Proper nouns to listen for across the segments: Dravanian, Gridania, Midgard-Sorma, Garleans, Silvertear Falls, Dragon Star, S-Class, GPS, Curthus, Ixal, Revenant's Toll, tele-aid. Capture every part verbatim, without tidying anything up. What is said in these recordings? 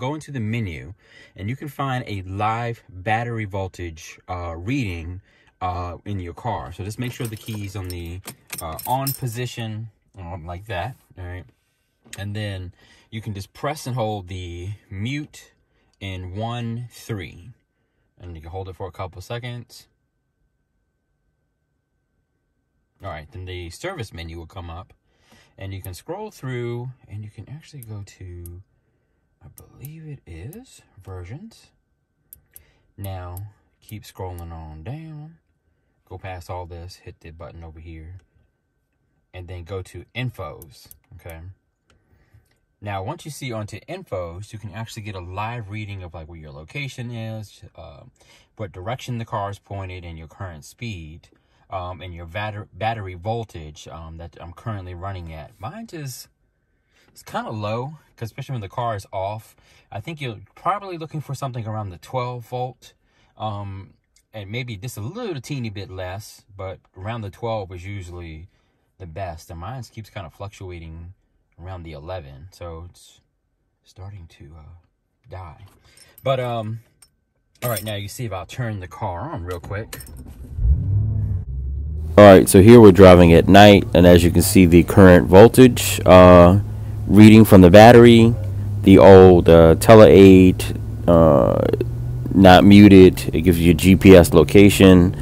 go into the menu and you can find a live battery voltage uh, reading uh, in your car. So just make sure the key's on the uh, on position, um, like that, all right? And then you can just press and hold the mute in one, three, and you can hold it for a couple seconds. All right, then the service menu will come up and you can scroll through and you can actually go to, I believe it is versions. Now, keep scrolling on down, go past all this, hit the button over here, and then go to infos, okay? Now, once you see onto infos, you can actually get a live reading of like where your location is, uh, what direction the car is pointed, and your current speed, um, and your batter battery voltage um, that I'm currently running at. Mine is it's kind of low, cause especially when the car is off. I think you're probably looking for something around the twelve volt, um, and maybe just a little teeny bit less, but around the twelve is usually the best. And mine keeps kind of fluctuating around the eleven, so it's starting to uh, die. But um, all right, now you see if I'll turn the car on real quick. All right, so here we're driving at night, and as you can see, the current voltage uh, reading from the battery, the old uh, tele-aid, uh, not muted. It gives you G P S location,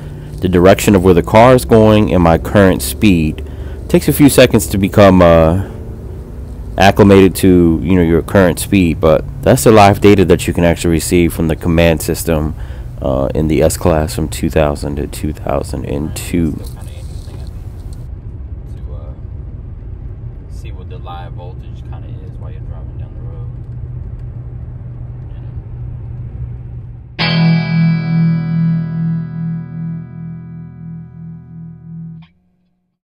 the direction of where the car is going, and my current speed. It takes a few seconds to become uh, acclimated to, you know, your current speed, but that's the live data that you can actually receive from the command system uh, in the S-Class from two thousand to two thousand two.